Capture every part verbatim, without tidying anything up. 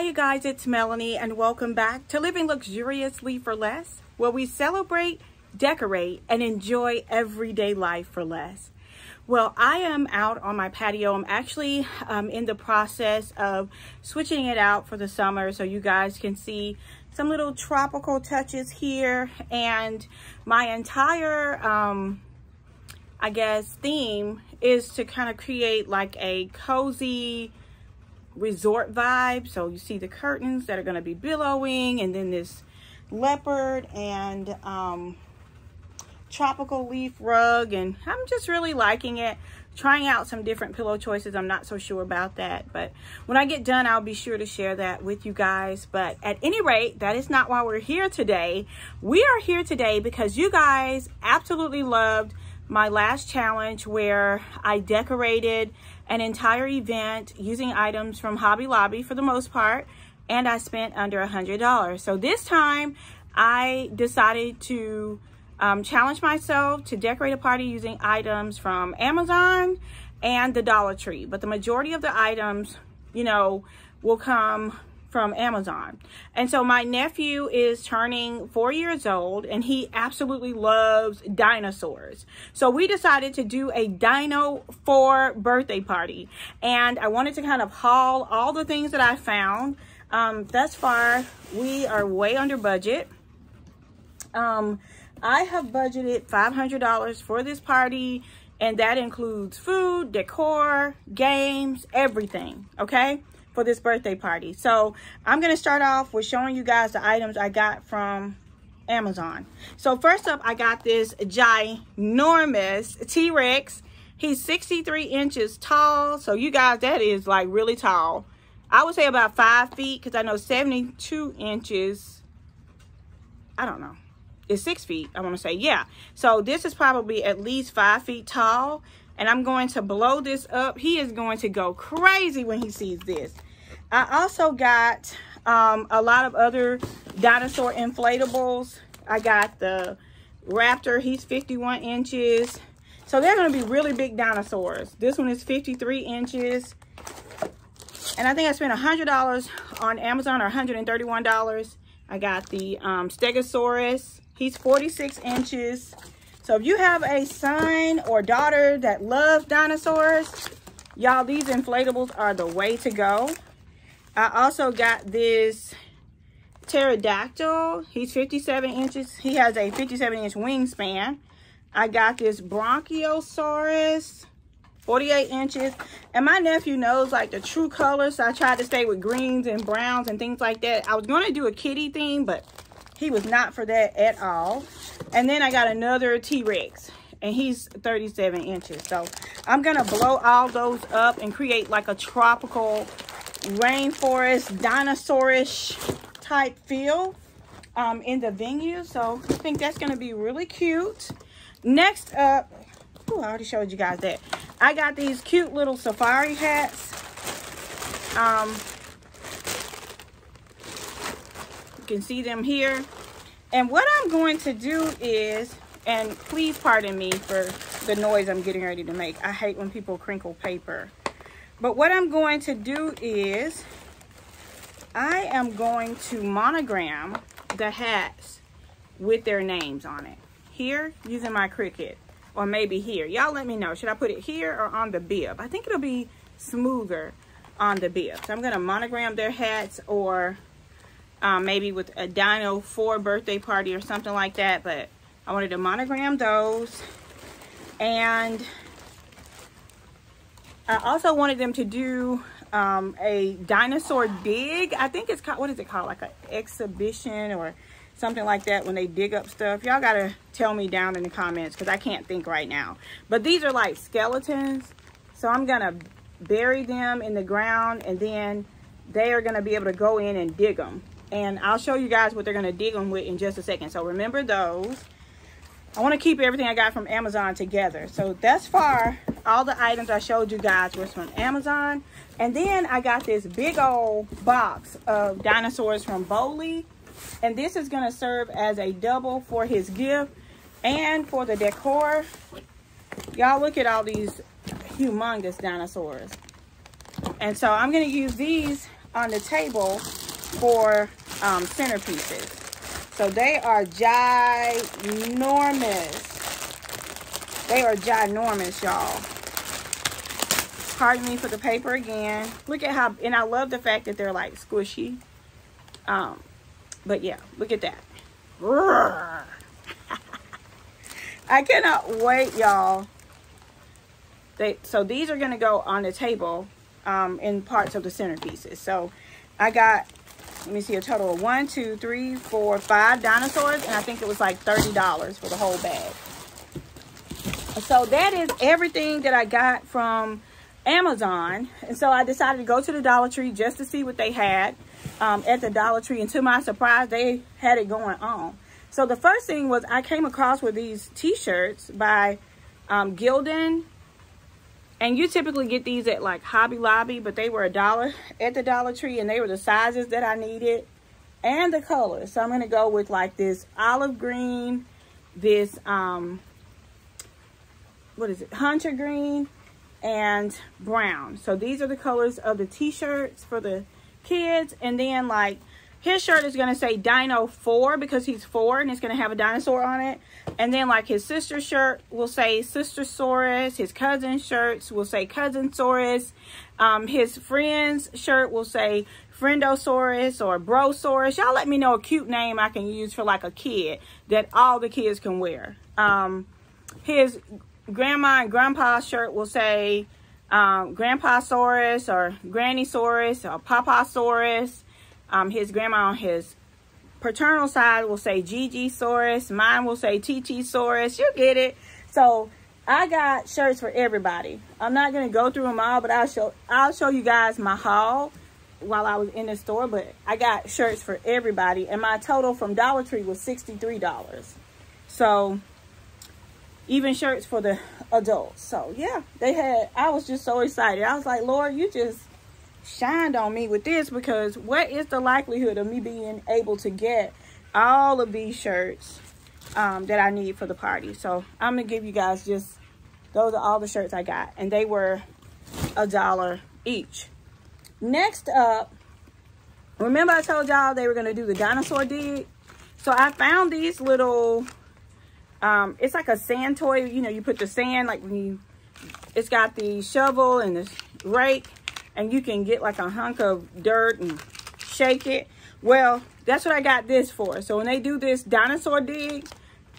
Hi you guys, it's Melanie and welcome back to Living Luxuriously for Less, where we celebrate, decorate, and enjoy everyday life for less. Well, I am out on my patio. I'm actually um, in the process of switching it out for the summer, so you guys can see some little tropical touches here, and my entire um, I guess theme is to kind of create like a cozy resort vibe. So you see the curtains that are going to be billowing, and then this leopard and um, tropical leaf rug, and I'm just really liking it. Trying out some different pillow choices. I'm not so sure about that, but when I get done, I'll be sure to share that with you guys. But at any rate, that is not why we're here today. We are here today because you guys absolutely loved my last challenge where I decorated an entire event using items from Hobby Lobby for the most part, and I spent under a hundred dollars. So this time I decided to um, challenge myself to decorate a party using items from Amazon and the Dollar Tree, but the majority of the items, you know, will come from Amazon. And so my nephew is turning four years old and he absolutely loves dinosaurs. So we decided to do a dino for birthday party. And I wanted to kind of haul all the things that I found. Um, thus far, we are way under budget. Um, I have budgeted five hundred dollars for this party, and that includes food, decor, games, everything, okay? For this birthday party. So I'm going to start off with showing you guys the items I got from Amazon. So first up, I got this ginormous T-Rex. He's sixty-three inches tall. So you guys, that is like really tall. I would say about five feet because I know seventy-two inches. I don't know. It's six feet. I want to say, yeah. So this is probably at least five feet tall. And I'm going to blow this up. He is going to go crazy when he sees this. I also got um, a lot of other dinosaur inflatables. I got the raptor. He's fifty-one inches. So they're going to be really big dinosaurs. This one is fifty-three inches. And I think I spent a hundred dollars on Amazon, or a hundred thirty-one dollars. I got the um, stegosaurus. He's forty-six inches. So if you have a son or daughter that loves dinosaurs, y'all, these inflatables are the way to go. I also got this pterodactyl. He's fifty-seven inches. He has a fifty-seven inch wingspan. I got this bronchiosaurus, forty-eight inches. And my nephew knows like the true colors, so I tried to stay with greens and browns and things like that. I was going to do a kitty theme, but he was not for that at all. And then I got another T-Rex, and he's thirty-seven inches. So I'm going to blow all those up and create like a tropical rainforest, dinosaurish type feel um, in the venue. So I think that's going to be really cute. Next up, ooh, I already showed you guys that. I got these cute little safari hats. Um, you can see them here. And what I'm going to do is, and please pardon me for the noise I'm getting ready to make. I hate when people crinkle paper. But what I'm going to do is, I am going to monogram the hats with their names on it. Here, using my Cricut, or maybe here. Y'all let me know, should I put it here or on the bib? I think it'll be smoother on the bib. So I'm going to monogram their hats, or Um, maybe with a dino for birthday party or something like that. But I wanted to monogram those. And I also wanted them to do um, a dinosaur dig. I think it's called, what is it called? Like an exhibition or something like that when they dig up stuff. Y'all got to tell me down in the comments because I can't think right now. But these are like skeletons. So I'm going to bury them in the ground, and then they are going to be able to go in and dig them. And I'll show you guys what they're going to dig them with in just a second. So remember those. I want to keep everything I got from Amazon together. So thus far, all the items I showed you guys was from Amazon. And then I got this big old box of dinosaurs from Boley. And this is going to serve as a double for his gift and for the decor. Y'all look at all these humongous dinosaurs. And so I'm going to use these on the table for um, centerpieces. So they are ginormous. They are ginormous, y'all. Pardon me for the paper again. Look at how, and I love the fact that they're like squishy. Um, but yeah, look at that. I cannot wait, y'all. They, so these are going to go on the table um, in parts of the centerpieces. So I got, let me see, a total of one, two, three, four, five dinosaurs. And I think it was like thirty dollars for the whole bag. So that is everything that I got from Amazon. And so I decided to go to the Dollar Tree just to see what they had um, at the Dollar Tree. And to my surprise, they had it going on. So the first thing was I came across with these t-shirts by um, Gildan. And you typically get these at like Hobby Lobby, but they were a dollar at the Dollar Tree, and they were the sizes that I needed and the colors. So I'm going to go with like this olive green, this, um, what is it? Hunter green and brown. So these are the colors of the t-shirts for the kids. And then like his shirt is going to say Dino four because he's four and it's going to have a dinosaur on it. And then like his sister's shirt will say Sister Saurus. His cousin's shirts will say Cousin Saurus. Um, his friend's shirt will say Friendosaurus or Brosaurus. Y'all let me know a cute name I can use for like a kid that all the kids can wear. Um, his grandma and grandpa's shirt will say um, Grandpa Saurus or Granny Saurus or Papa Saurus. Um, his grandma on his paternal side will say Gigi Saurus. Mine will say T T Saurus. You get it. So I got shirts for everybody. I'm not going to go through them all, but I'll show, I'll show you guys my haul while I was in the store. But I got shirts for everybody. And my total from Dollar Tree was sixty-three dollars. So even shirts for the adults. So yeah, they had, I was just so excited. I was like, Lord, you just shined on me with this, because what is the likelihood of me being able to get all of these shirts um, that I need for the party? So I'm gonna give you guys just, those are all the shirts I got, and they were a dollar each. Next up, remember I told y'all they were gonna do the dinosaur dig? So I found these little, um, it's like a sand toy, you know, you put the sand, like when you, it's got the shovel and the rake, and you can get like a hunk of dirt and shake it. Well, that's what I got this for. So when they do this dinosaur dig,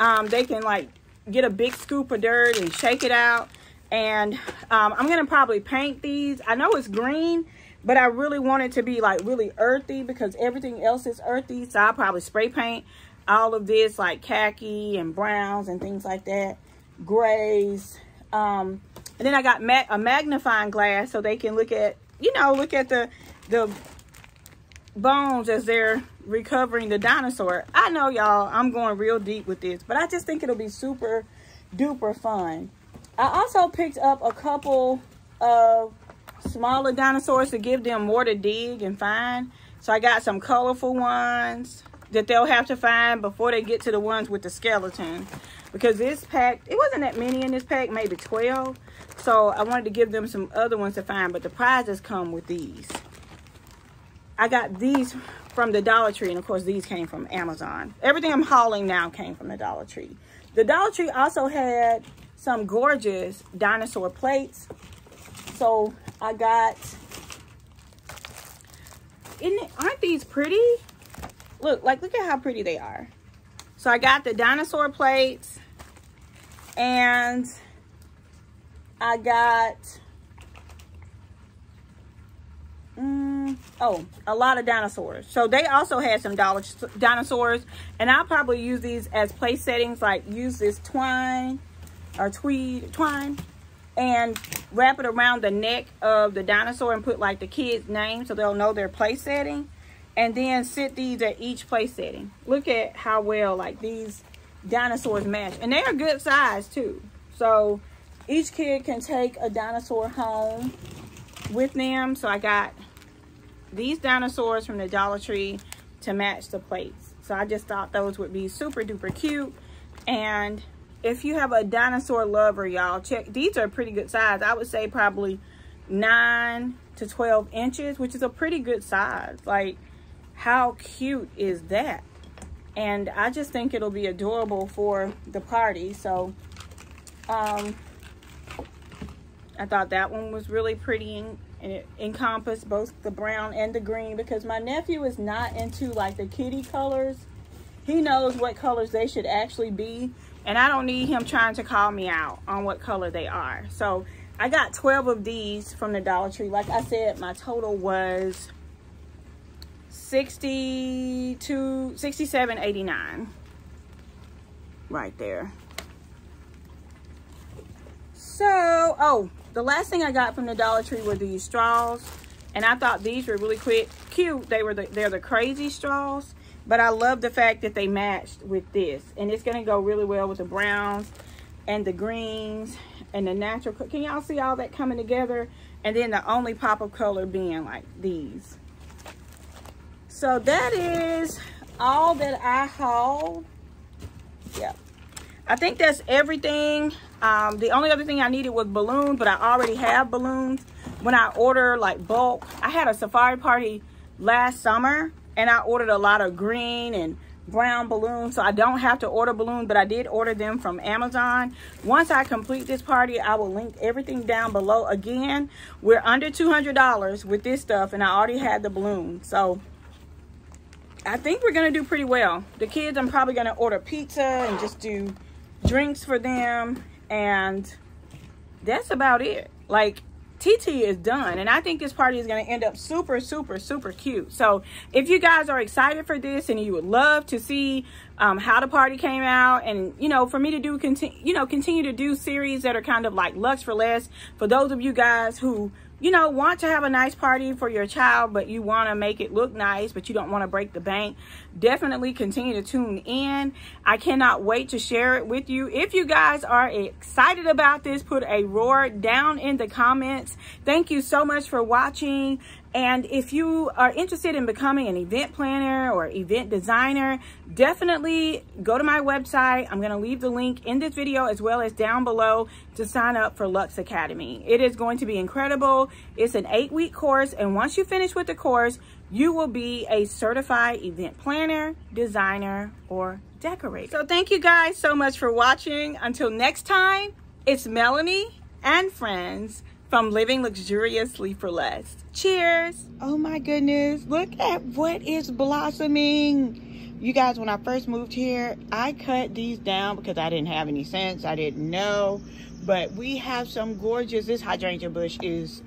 um, they can like get a big scoop of dirt and shake it out. And um, I'm gonna probably paint these. I know it's green, but I really want it to be like really earthy because everything else is earthy. So I'll probably spray paint all of this like khaki and browns and things like that, grays. Um, and then I got ma a magnifying glass so they can look at, you know, look at the the bones as they're recovering the dinosaur. I know, y'all, I'm going real deep with this, but I just think it'll be super duper fun. I also picked up a couple of smaller dinosaurs to give them more to dig and find. So I got some colorful ones that they'll have to find before they get to the ones with the skeleton, because this pack, it wasn't that many in this pack, maybe twelve. So I wanted to give them some other ones to find, but the prizes come with these. I got these from the Dollar Tree, and of course these came from Amazon. Everything I'm hauling now came from the Dollar Tree. The Dollar Tree also had some gorgeous dinosaur plates. So I got, isn't it, aren't these pretty? Look, like, look at how pretty they are. So I got the dinosaur plates, and I got, mm, oh, a lot of dinosaurs. So they also had some dollar dinosaurs, and I'll probably use these as place settings, like use this twine or tweed twine and wrap it around the neck of the dinosaur and put like the kid's name so they'll know their place setting. And then sit these at each place setting. Look at how well like these dinosaurs match. And they are good size too. So each kid can take a dinosaur home with them. So I got these dinosaurs from the Dollar Tree to match the plates. So I just thought those would be super duper cute. And if you have a dinosaur lover, y'all, check. These are pretty good size. I would say probably nine to twelve inches, which is a pretty good size. Like, how cute is that? And I just think it'll be adorable for the party. So um, I thought that one was really pretty, and it encompassed both the brown and the green, because my nephew is not into like the kitty colors. He knows what colors they should actually be, and I don't need him trying to call me out on what color they are. So I got twelve of these from the Dollar Tree. Like I said, my total was sixty-two, sixty-seven eighty-nine right there. So, oh, the last thing I got from the Dollar Tree were these straws, and I thought these were really quick, cute. They were the, they're the crazy straws, but I love the fact that they matched with this, and it's gonna go really well with the browns and the greens and the natural. Can y'all see all that coming together? And then the only pop of color being like these. So that is all that I hauled. Yep. I think that's everything. Um, the only other thing I needed was balloons, but I already have balloons. When I order like bulk, I had a safari party last summer and I ordered a lot of green and brown balloons. So I don't have to order balloons, but I did order them from Amazon. Once I complete this party, I will link everything down below. Again, we're under two hundred dollars with this stuff, and I already had the balloon. So I think we're gonna do pretty well. The kids, I'm probably gonna order pizza and just do drinks for them, and that's about it. Like, T T is done, and I think this party is gonna end up super, super, super cute. So if you guys are excited for this and you would love to see um, how the party came out, and, you know, for me to do, continue, you know, continue to do series that are kind of like Lux for Less, for those of you guys who, you know, want to have a nice party for your child, but you want to make it look nice, but you don't want to break the bank, definitely continue to tune in. I cannot wait to share it with you. If you guys are excited about this, put a roar down in the comments. Thank you so much for watching. And if you are interested in becoming an event planner or event designer, definitely go to my website. I'm going to leave the link in this video as well as down below to sign up for Lux Academy. It is going to be incredible. It's an eight-week course, and once you finish with the course, you will be a certified event planner, designer, or decorator. So thank you guys so much for watching. Until next time, it's Melanie and friends from Living Luxuriously for Less. Cheers. Oh my goodness, look at what is blossoming. You guys, when I first moved here, I cut these down because I didn't have any sense. I didn't know, but we have some gorgeous, this hydrangea bush is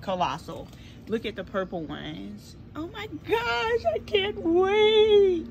colossal. Look at the purple ones. Oh my gosh, I can't wait.